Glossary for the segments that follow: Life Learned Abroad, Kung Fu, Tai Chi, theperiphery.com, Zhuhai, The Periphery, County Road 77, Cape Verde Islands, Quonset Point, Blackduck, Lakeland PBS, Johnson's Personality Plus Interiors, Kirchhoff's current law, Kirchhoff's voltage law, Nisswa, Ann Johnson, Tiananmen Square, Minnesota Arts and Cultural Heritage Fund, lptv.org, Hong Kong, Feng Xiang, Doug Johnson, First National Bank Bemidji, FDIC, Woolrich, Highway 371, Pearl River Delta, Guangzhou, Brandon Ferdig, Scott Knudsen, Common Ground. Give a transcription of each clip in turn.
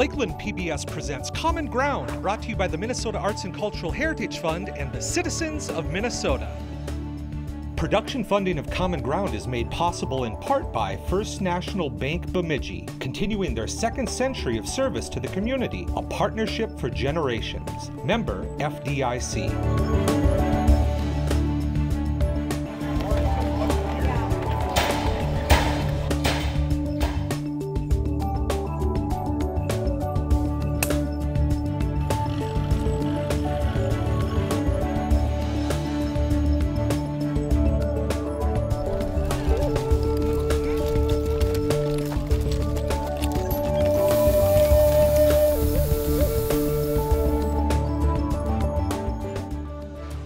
Lakeland PBS presents Common Ground, brought to you by the Minnesota Arts and Cultural Heritage Fund and the citizens of Minnesota. Production funding of Common Ground is made possible in part by First National Bank Bemidji, continuing their second century of service to the community, a partnership for generations. Member FDIC.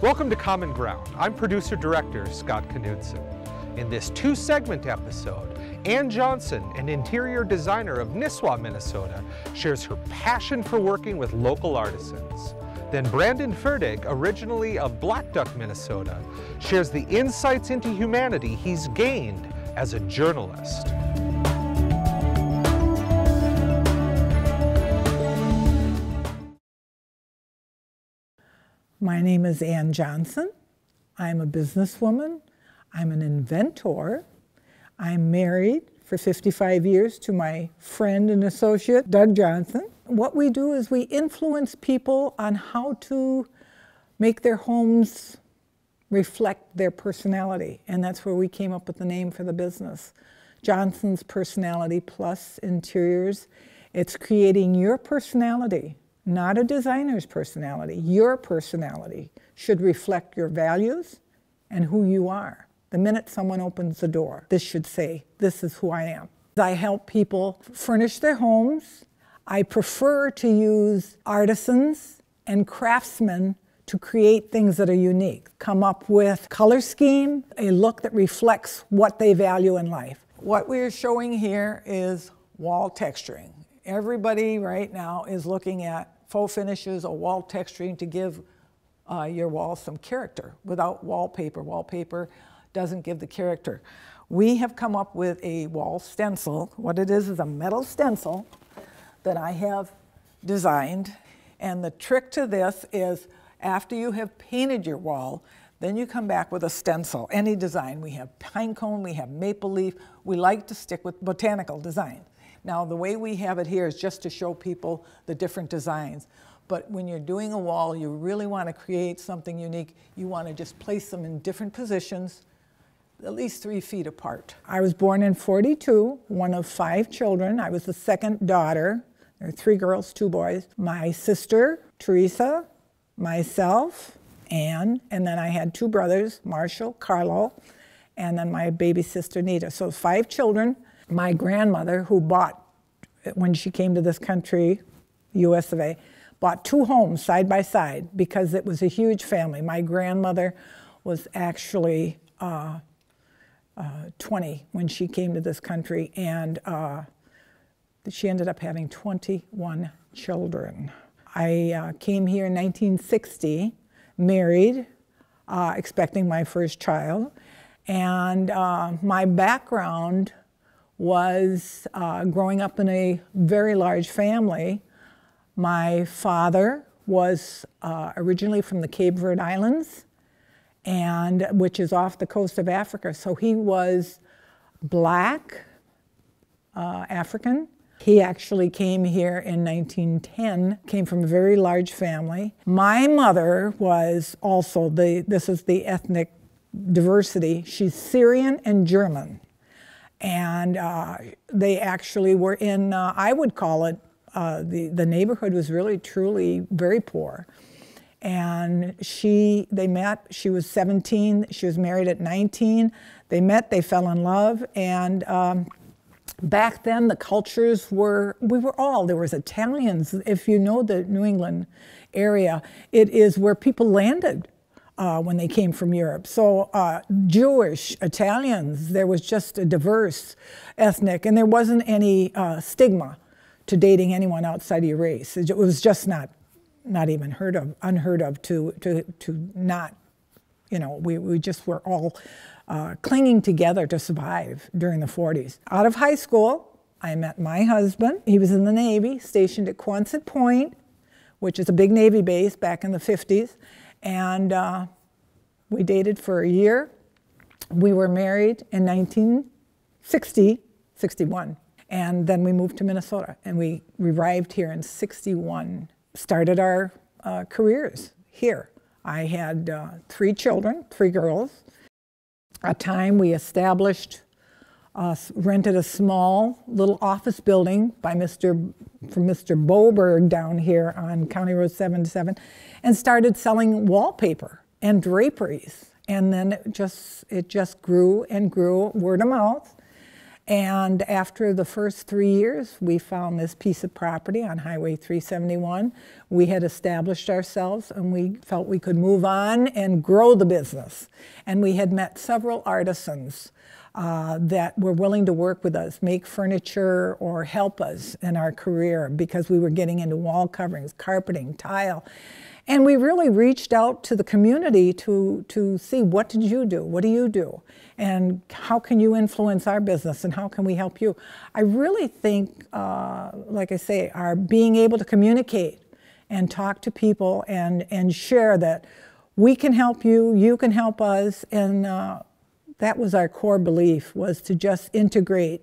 Welcome to Common Ground. I'm producer-director Scott Knudsen. In this two-segment episode, Ann Johnson, an interior designer of Nisswa, Minnesota, shares her passion for working with local artisans. Then Brandon Ferdig, originally of Blackduck, Minnesota, shares the insights into humanity he's gained as a journalist. My name is Ann Johnson. I'm a businesswoman. I'm an inventor. I'm married for 55 years to my friend and associate, Doug Johnson. What we do is we influence people on how to make their homes reflect their personality, and that's where we came up with the name for the business. Johnson's Personality Plus Interiors. It's creating your personality. Not a designer's personality. Your personality should reflect your values and who you are. The minute someone opens the door, this should say, this is who I am. I help people furnish their homes. I prefer to use artisans and craftsmen to create things that are unique. Come up with color scheme, a look that reflects what they value in life. What we're showing here is wall texturing. Everybody right now is looking at faux finishes or wall texturing to give your wall some character. Without wallpaper, wallpaper doesn't give the character. We have come up with a wall stencil. What it is a metal stencil that I have designed. And the trick to this is after you have painted your wall, then you come back with a stencil, any design. We have pine cone, we have maple leaf. We like to stick with botanical design. Now, the way we have it here is just to show people the different designs. But when you're doing a wall, you really want to create something unique. You want to just place them in different positions, at least 3 feet apart. I was born in '42, one of 5 children. I was the second daughter. There are 3 girls, 2 boys. My sister, Teresa, myself, Anne, and then I had 2 brothers, Marshall, Carlo, and then my baby sister, Nita. So 5 children. My grandmother, who bought, when she came to this country, US of A, bought 2 homes side by side because it was a huge family. My grandmother was actually 20 when she came to this country, and she ended up having 21 children. I came here in 1960, married, expecting my first child, and my background was growing up in a very large family. My father was originally from the Cape Verde Islands, and which is off the coast of Africa. So he was black, African. He actually came here in 1910, came from a very large family. My mother was also, this is the ethnic diversity, she's Syrian and German. And they actually were in, I would call it, the neighborhood was really, truly very poor. And they met, she was 17, she was married at 19. They met, they fell in love. And back then the cultures were, there was Italians. If you know the New England area, it is where people landed. When they came from Europe. So Jewish, Italians, there was just a diverse ethnic, and there wasn't any stigma to dating anyone outside of your race. It was just not even heard of, unheard of to not, you know, we just were all clinging together to survive during the 40s. Out of high school, I met my husband. He was in the Navy, stationed at Quonset Point, which is a big Navy base back in the 50s. And we dated for a year. We were married in 1961. And then we moved to Minnesota. And we arrived here in 61. Started our careers here. I had three children, three girls. At a time we established, rented a small little office building from Mr. Boberg down here on County Road 77 and started selling wallpaper and draperies. And then it just grew and grew, word of mouth. And after the first 3 years, we found this piece of property on Highway 371. We had established ourselves, and we felt we could move on and grow the business. And we had met several artisans that were willing to work with us, make furniture, or help us in our career, because we were getting into wall coverings, carpeting, tile. And we really reached out to the community to see, what did you do? What do you do? And how can you influence our business? And how can we help you? I really think, like I say, our being able to communicate and talk to people and share that we can help you, you can help us. And that was our core belief, was to just integrate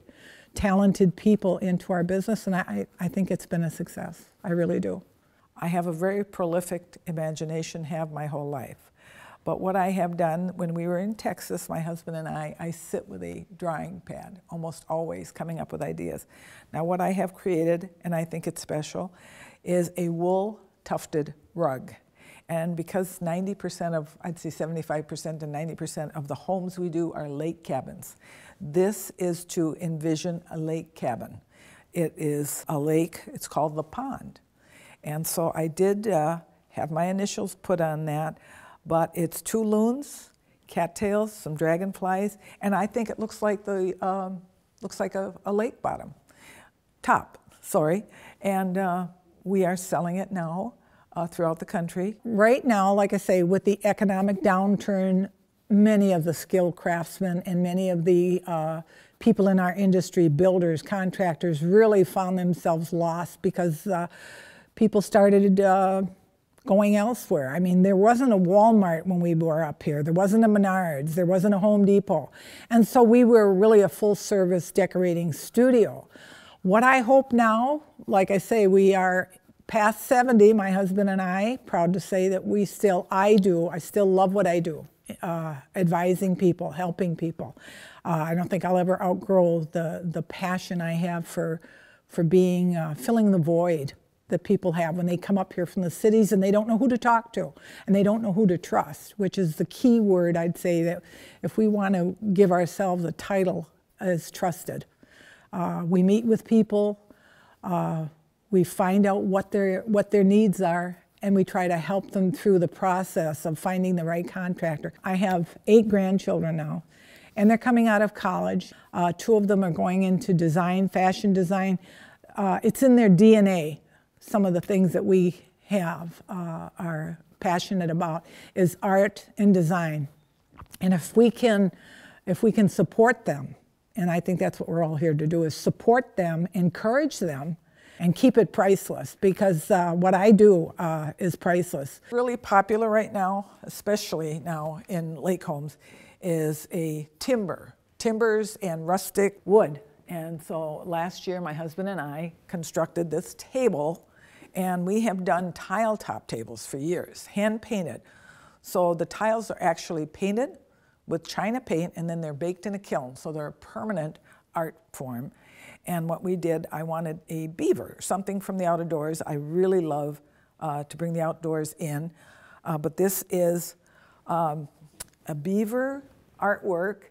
talented people into our business. And I think it's been a success. I really do. I have a very prolific imagination, have my whole life. But what I have done, when we were in Texas, my husband and I sit with a drawing pad, almost always coming up with ideas. Now what I have created, and I think it's special, is a wool tufted rug. And because 90% of, I'd say 75% to 90% of the homes we do are lake cabins, this is to envision a lake cabin. It is a lake, it's called the pond. And so I did have my initials put on that, but it's two loons, cattails, some dragonflies, and I think it looks like the looks like a lake bottom, top. Sorry, and we are selling it now throughout the country. Right now, like I say, with the economic downturn, many of the skilled craftsmen and many of the people in our industry, builders, contractors, really found themselves lost because. People started going elsewhere. I mean, there wasn't a Walmart when we were up here. There wasn't a Menards. There wasn't a Home Depot. And so we were really a full-service decorating studio. What I hope now, like I say, we are past 70, my husband and I, proud to say that we still, I still love what I do, advising people, helping people. I don't think I'll ever outgrow the passion I have for being, filling the void that people have when they come up here from the cities and they don't know who to talk to and they don't know who to trust, which is the key word, I'd say, that if we want to give ourselves a title as trusted. We meet with people, we find out what their needs are, and we try to help them through the process of finding the right contractor. I have 8 grandchildren now, and they're coming out of college. 2 of them are going into design, fashion design. It's in their DNA. Some of the things that we have are passionate about is art and design. And if we can support them, and I think that's what we're all here to do, is support them, encourage them, and keep it priceless, because what I do is priceless. Really popular right now, especially now in lake homes, is a timbers and rustic wood. And so last year, my husband and I constructed this table. And we have done tile top tables for years, hand painted. So the tiles are actually painted with china paint, and then they're baked in a kiln. So they're a permanent art form. And what we did, I wanted a beaver, something from the outdoors. I really love to bring the outdoors in. But this is a beaver artwork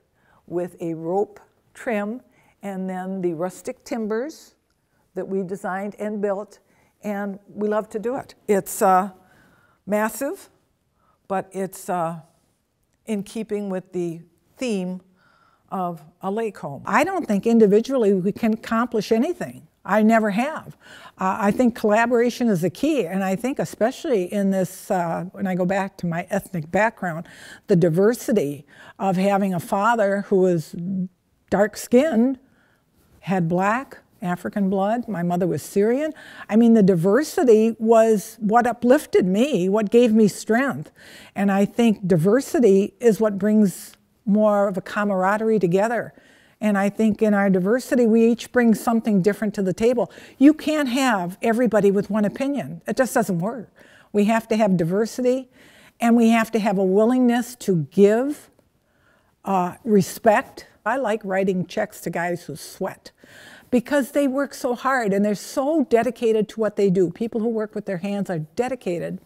with a rope trim, and then the rustic timbers that we designed and built. And we love to do it. It's massive, but it's in keeping with the theme of a lake home. I don't think individually we can accomplish anything. I never have. I think collaboration is the key. And I think especially in this, when I go back to my ethnic background, the diversity of having a father who was dark-skinned, had black, African blood. My mother was Syrian. I mean, the diversity was what uplifted me, what gave me strength. And I think diversity is what brings more of a camaraderie together. And I think in our diversity, we each bring something different to the table. You can't have everybody with one opinion. It just doesn't work. We have to have diversity, and we have to have a willingness to give respect. I like writing checks to guys who sweat because they work so hard and they're so dedicated to what they do. People who work with their hands are dedicated,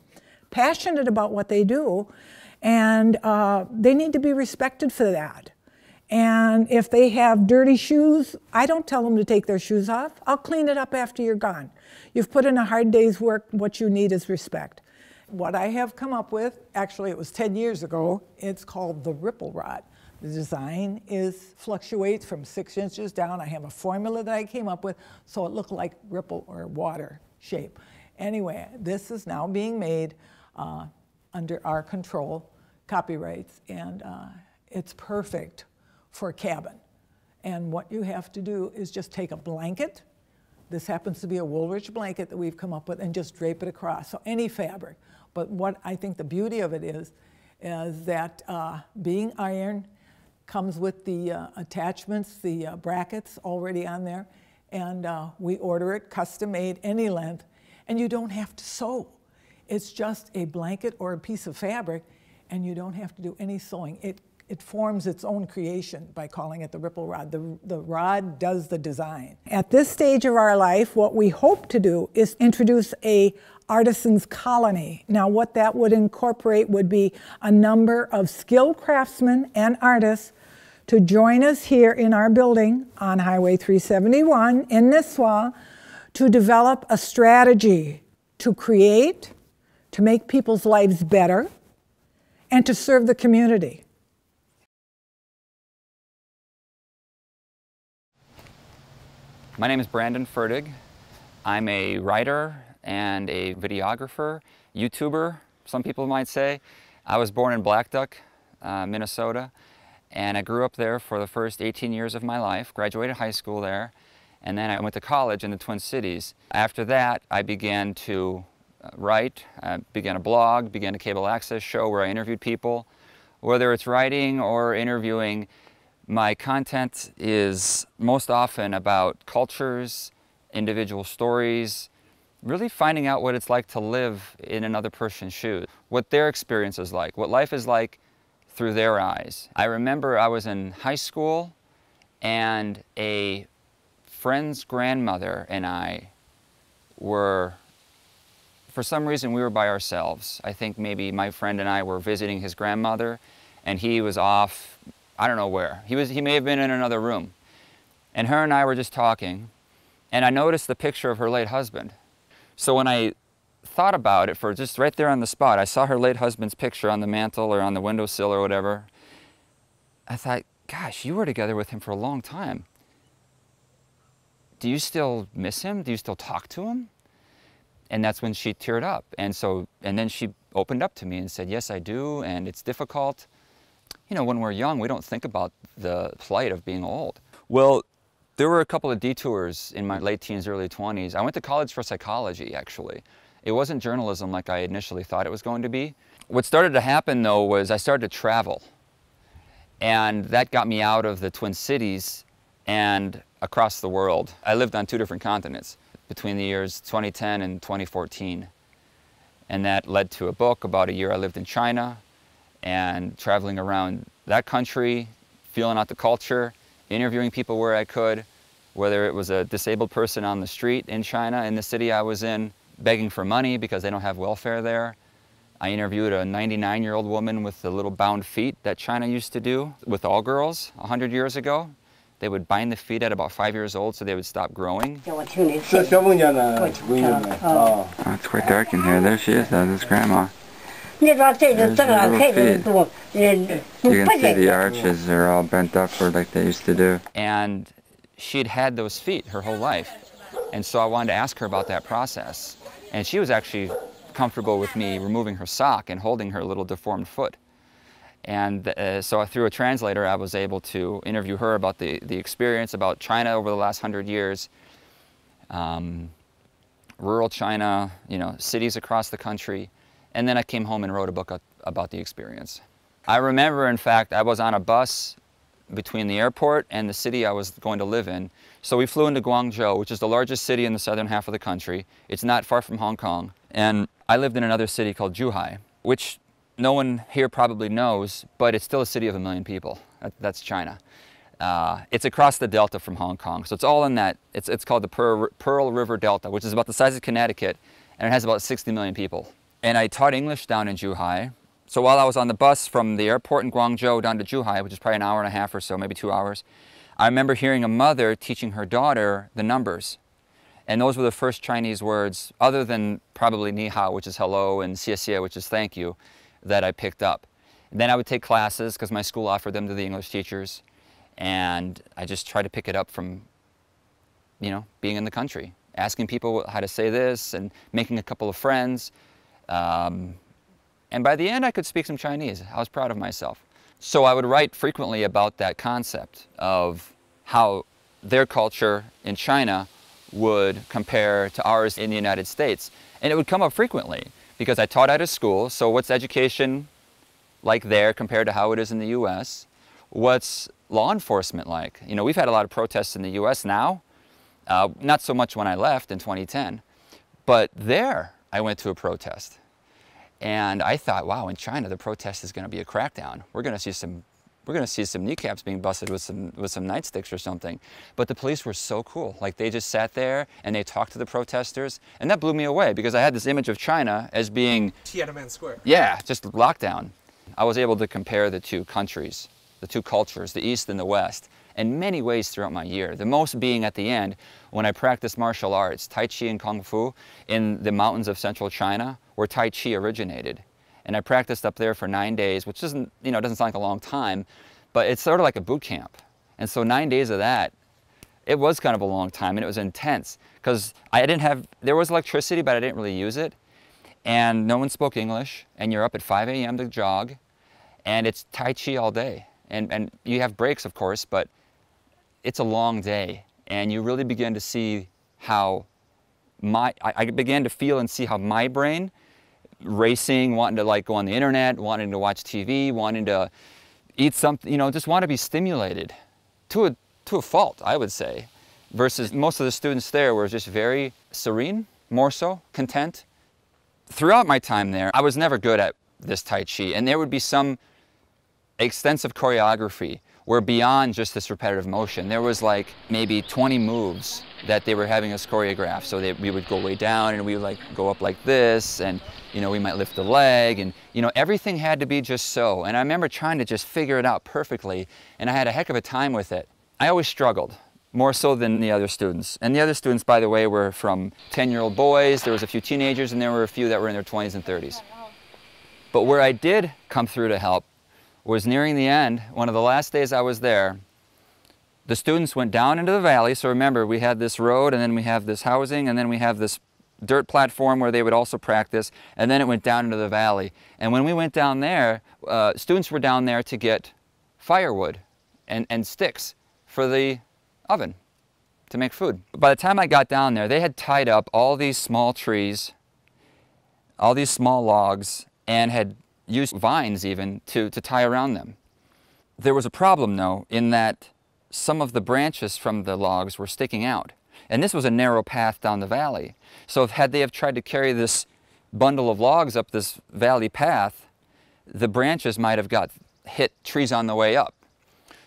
passionate about what they do, and they need to be respected for that. And if they have dirty shoes, I don't tell them to take their shoes off. I'll clean it up after you're gone. You've put in a hard day's work. What you need is respect. What I have come up with, actually it was 10 years ago, it's called the ripple rod. The design fluctuates from 6 inches down. I have a formula that I came up with, so it looked like ripple or water shape. Anyway, this is now being made under our control, copyrights, and it's perfect for a cabin. And what you have to do is just take a blanket. This happens to be a Woolrich blanket that we've come up with, and just drape it across, so any fabric. But what I think the beauty of it is that being iron, comes with the attachments, the brackets already on there, and we order it custom made, any length, and you don't have to sew. It's just a blanket or a piece of fabric, and you don't have to do any sewing. It forms its own creation by calling it the ripple rod. The rod does the design. At this stage of our life, what we hope to do is introduce a artisan's colony. Now, what that would incorporate would be a number of skilled craftsmen and artists to join us here in our building on Highway 371 in Nisswa to develop a strategy to create, to make people's lives better, and to serve the community. My name is Brandon Ferdig. I'm a writer and a videographer, YouTuber, some people might say. I was born in Blackduck, Minnesota, and I grew up there for the first 18 years of my life, graduated high school there, and then I went to college in the Twin Cities. After that, I began to write, began a blog, began a cable access show where I interviewed people. Whether it's writing or interviewing, my content is most often about cultures, individual stories, really finding out what it's like to live in another person's shoes, what their experience is like, what life is like through their eyes. I remember I was in high school and a friend's grandmother and I were, for some reason we were by ourselves. I think maybe my friend and I were visiting his grandmother and he was off, I don't know where. He may have been in another room. And her and I were just talking, and I noticed the picture of her late husband. So when I thought about it for just right there on the spot, I saw her late husband's picture on the mantle or on the windowsill or whatever. I thought, gosh, you were together with him for a long time. Do you still miss him? Do you still talk to him? And that's when she teared up. And then she opened up to me and said, yes, I do, and it's difficult. You know, when we're young, we don't think about the plight of being old. Well, there were a couple of detours in my late teens, early 20s. I went to college for psychology, actually. It wasn't journalism like I initially thought it was going to be. What started to happen, though, was I started to travel. And that got me out of the Twin Cities and across the world. I lived on 2 different continents between the years 2010 and 2014. And that led to a book. About a year I lived in China, and traveling around that country, feeling out the culture, interviewing people where I could, whether it was a disabled person on the street in China, in the city I was in, begging for money because they don't have welfare there. I interviewed a 99-year-old woman with the little bound feet that China used to do with all girls 100 years ago. They would bind the feet at about 5 years old so they would stop growing. Oh, it's quite dark in here. There she is, though, this grandma. You can see the arches are all bent upward like they used to do. And she'd had those feet her whole life. And so I wanted to ask her about that process. And she was actually comfortable with me removing her sock and holding her little deformed foot. And so through a translator, I was able to interview her about the experience, about China over the last 100 years. rural China, you know, cities across the country. And then I came home and wrote a book about the experience. I remember, in fact, I was on a bus between the airport and the city I was going to live in. So we flew into Guangzhou, which is the largest city in the southern half of the country. It's not far from Hong Kong. And I lived in another city called Zhuhai, which no one here probably knows, but it's still a city of 1 million people. That's China. It's across the delta from Hong Kong. So it's all in that, it's called the Pearl River Delta, which is about the size of Connecticut, and it has about 60 million people. And I taught English down in Zhuhai. So while I was on the bus from the airport in Guangzhou down to Zhuhai, which is probably 1.5 hours or so, maybe 2 hours, I remember hearing a mother teaching her daughter the numbers. And those were the first Chinese words, other than probably ni hao, which is hello, and xie xie, which is thank you, that I picked up. And then I would take classes, because my school offered them to the English teachers. And I just tried to pick it up from, you know, being in the country, asking people how to say this and making a couple of friends. And by the end, I could speak some Chinese. I was proud of myself. So I would write frequently about that concept of how their culture in China would compare to ours in the United States. And it would come up frequently because I taught out of school. So what's education like there compared to how it is in the US? What's law enforcement like? You know, we've had a lot of protests in the US now, not so much when I left in 2010, but there I went to a protest. And I thought, wow, in China, the protest is going to be a crackdown. We're going to see some kneecaps being busted with some nightsticks or something. But the police were so cool. Like, they just sat there and they talked to the protesters. And that blew me away because I had this image of China as being Tiananmen Square. Yeah, just lockdown. I was able to compare the two countries, the two cultures, the East and the West, in many ways throughout my year. The most being at the end, when I practiced martial arts, Tai Chi and Kung Fu, in the mountains of central China, where Tai Chi originated. And I practiced up there for 9 days, which isn't, you know, doesn't sound like a long time, but it's sort of like a boot camp. And so 9 days of that, it was kind of a long time, and it was intense, because there was electricity, but I didn't really use it. And no one spoke English, and you're up at 5 a.m. to jog, and it's Tai Chi all day. And you have breaks, of course, but it's a long day. And you really begin to see how I began to feel and see how my brain, racing, wanting to like go on the internet, wanting to watch TV, wanting to eat something, you know, just want to be stimulated to a fault, I would say, versus most of the students there were just very serene, more so, content. Throughout my time there, I was never good at this Tai Chi, and there would be some extensive choreography where beyond just this repetitive motion, there was like maybe 20 moves that they were having us choreograph. So we would go way down and we would like go up like this, and you know, we might lift the leg, and you know, everything had to be just so. And I remember trying to just figure it out perfectly, and I had a heck of a time with it. I always struggled, more so than the other students. And the other students, by the way, were from 10-year-old boys, there was a few teenagers, and there were a few that were in their 20s and 30s. But where I did come through to help was nearing the end. One of the last days I was there, the students went down into the valley. So remember, we had this road, and then we have this housing, and then we have this dirt platform where they would also practice, and then it went down into the valley. And when we went down there, students were down there to get firewood and sticks for the oven to make food. By the time I got down there, they had tied up all these small trees, all these small logs, and had used vines even to tie around them. There was a problem though, in that some of the branches from the logs were sticking out. And this was a narrow path down the valley. So had they have tried to carry this bundle of logs up this valley path, the branches might have hit trees on the way up.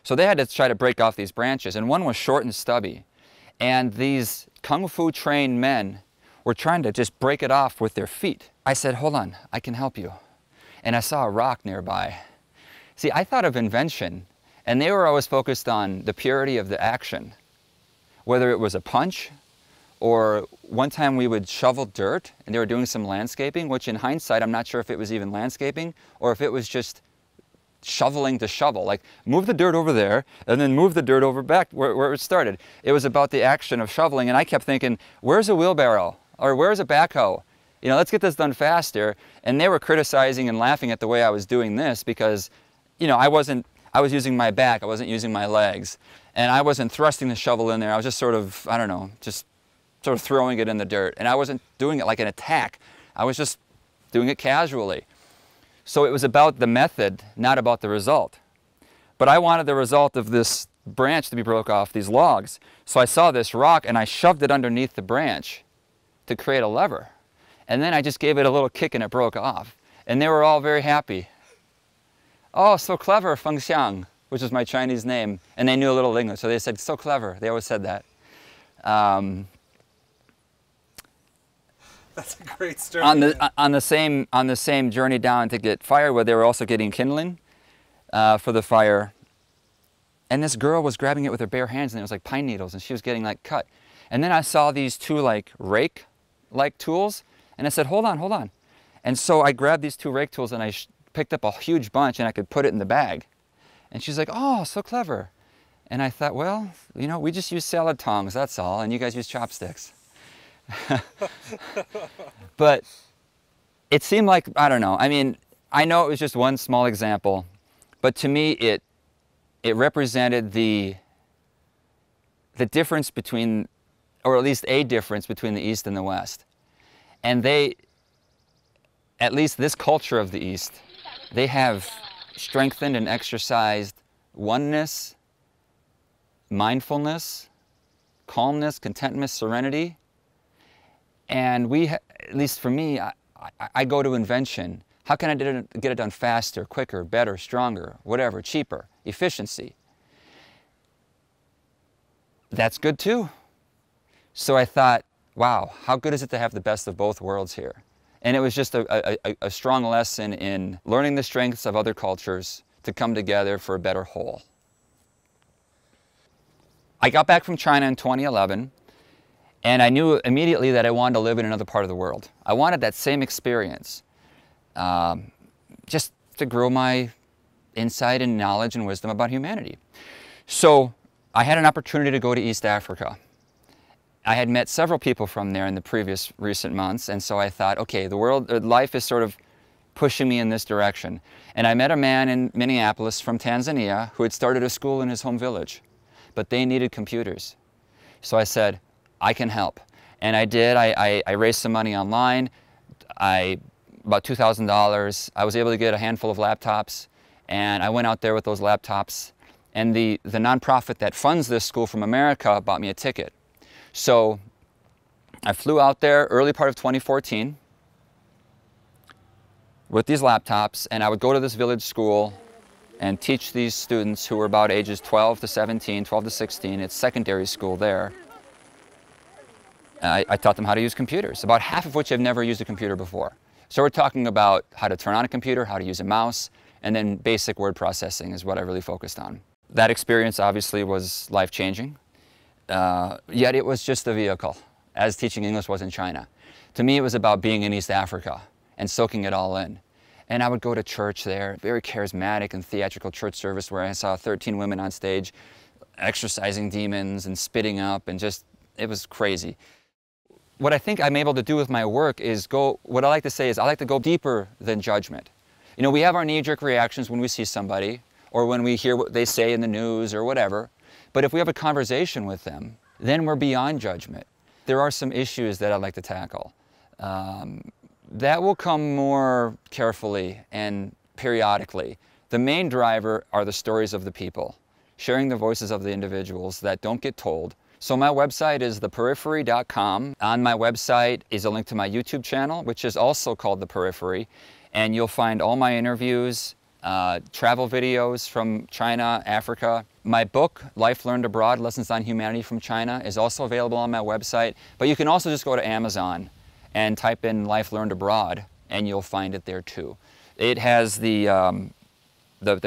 So they had to try to break off these branches, and one was short and stubby. And these Kung Fu trained men were trying to just break it off with their feet. I said, hold on, I can help you. And I saw a rock nearby. See, I thought of invention, and they were always focused on the purity of the action, whether it was a punch, or one time we would shovel dirt, and they were doing some landscaping, which in hindsight, I'm not sure if it was even landscaping, or if it was just shoveling to shovel, like move the dirt over there, and then move the dirt over back where it started. It was about the action of shoveling, and I kept thinking, where's a wheelbarrow, or where's a backhoe? You know, let's get this done faster. And they were criticizing and laughing at the way I was doing this because, you know, I was using my back, I wasn't using my legs. And I wasn't thrusting the shovel in there. I was just sort of, I don't know, just sort of throwing it in the dirt. And I wasn't doing it like an attack. I was just doing it casually. So it was about the method, not about the result. But I wanted the result of this branch to be broke off, these logs. So I saw this rock and I shoved it underneath the branch to create a lever. And then I just gave it a little kick and it broke off. And they were all very happy. Oh, so clever, Feng Xiang, which is my Chinese name. And they knew a little English, so they said, so clever. They always said that. That's a great story. On the same journey down to get firewood, they were also getting kindling for the fire. And this girl was grabbing it with her bare hands, and it was like pine needles, and she was getting like cut. And then I saw these two like rake-like tools, and I said, hold on, hold on. And so I grabbed these two rake tools, and I picked up a huge bunch, and I could put it in the bag. And she's like, oh, so clever. And I thought, well, you know, we just use salad tongs, that's all, and you guys use chopsticks. But it seemed like, I don't know, I mean, I know it was just one small example, but to me it represented the difference between, or at least a difference between the East and the West. And they, at least this culture of the East, they have strengthened and exercised oneness, mindfulness, calmness, contentment, serenity. And we, at least for me, I go to invention. How can I get it done faster, quicker, better, stronger, whatever, cheaper, efficiency? That's good too. So I thought, wow, how good is it to have the best of both worlds here? And it was just a strong lesson in learning the strengths of other cultures to come together for a better whole. I got back from China in 2011, and I knew immediately that I wanted to live in another part of the world. I wanted that same experience, just to grow my insight and knowledge and wisdom about humanity. So I had an opportunity to go to East Africa. I had met several people from there in the previous recent months, and so I thought, okay, the world, life is sort of pushing me in this direction. And I met a man in Minneapolis from Tanzania who had started a school in his home village, but they needed computers. So I said, I can help. And I did. I raised some money online, about $2,000. I was able to get a handful of laptops, and I went out there with those laptops. And the nonprofit that funds this school from America bought me a ticket. So I flew out there early part of 2014 with these laptops, and I would go to this village school and teach these students who were about ages 12 to 17, 12 to 16. It's secondary school there. I taught them how to use computers, about half of which have never used a computer before. So we're talking about how to turn on a computer, how to use a mouse, and then basic word processing is what I really focused on. That experience obviously was life-changing, yet it was just a vehicle, as teaching English was in China. To me, it was about being in East Africa and soaking it all in. And I would go to church there, very charismatic and theatrical church service where I saw 13 women on stage exorcising demons and spitting up, and just, it was crazy. What I think I'm able to do with my work is go, what I like to say is I like to go deeper than judgment. You know, we have our knee-jerk reactions when we see somebody or when we hear what they say in the news or whatever, but if we have a conversation with them, then we're beyond judgment. There are some issues that I'd like to tackle. That will come more carefully and periodically. The main driver are the stories of the people, sharing the voices of the individuals that don't get told. So my website is theperiphery.com. On my website is a link to my YouTube channel, which is also called The Periphery. And you'll find all my interviews, travel videos from China, Africa. My book, Life Learned Abroad, Lessons on Humanity from China, is also available on my website. But you can also just go to Amazon and type in Life Learned Abroad, and you'll find it there too. It has the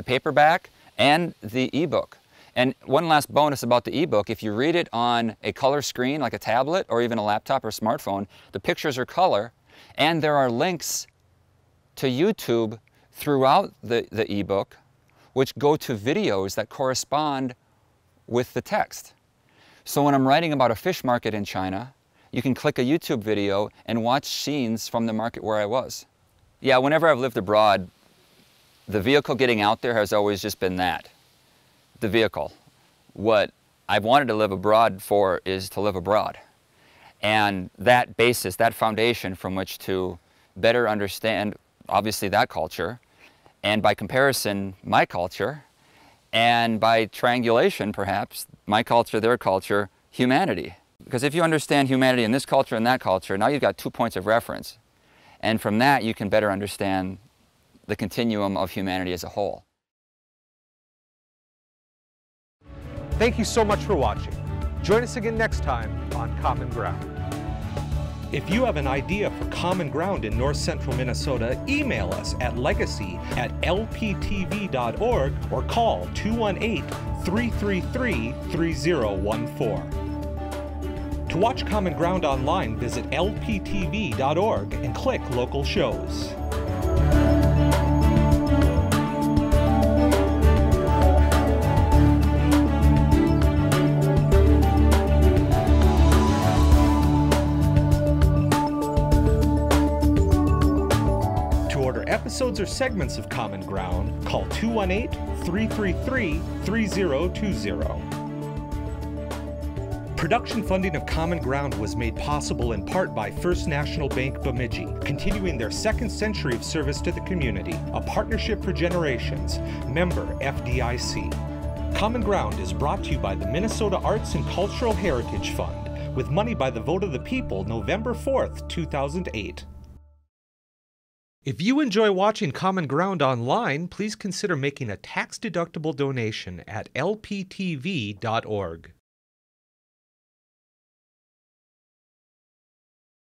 paperback and the ebook. And one last bonus about the ebook, if you read it on a color screen, like a tablet or even a laptop or smartphone, the pictures are color, and there are links to YouTube throughout the ebook, which go to videos that correspond with the text. So when I'm writing about a fish market in China, you can click a YouTube video and watch scenes from the market where I was. Yeah, whenever I've lived abroad, the vehicle getting out there has always just been that. The vehicle. What I've wanted to live abroad for is to live abroad. and that basis, that foundation from which to better understand, obviously, that culture, and by comparison, my culture, and by triangulation, perhaps, my culture, their culture, humanity. Because if you understand humanity in this culture and that culture, now you've got 2 points of reference. And from that, you can better understand the continuum of humanity as a whole. Thank you so much for watching. Join us again next time on Common Ground. If you have an idea for Common Ground in north central Minnesota, email us at legacy@lptv.org or call 218-333-3014. To watch Common Ground online, visit lptv.org and click Local Shows. To order episodes or segments of Common Ground, call 218-333-3020. Production funding of Common Ground was made possible in part by First National Bank Bemidji, continuing their second century of service to the community, a partnership for generations, member FDIC. Common Ground is brought to you by the Minnesota Arts and Cultural Heritage Fund, with money by the vote of the people, November 4th, 2008. If you enjoy watching Common Ground online, please consider making a tax-deductible donation at lptv.org.